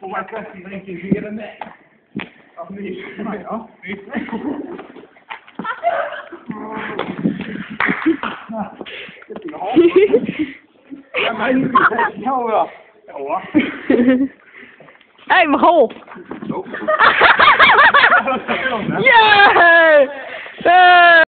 voor mij krijgt iedereen weer een nee. Of niet? Nou ja, niet. Nou, dat is een ja, maar niet jou wel. Ja hoor. Hé, hey, mijn goal. Zo. Ja!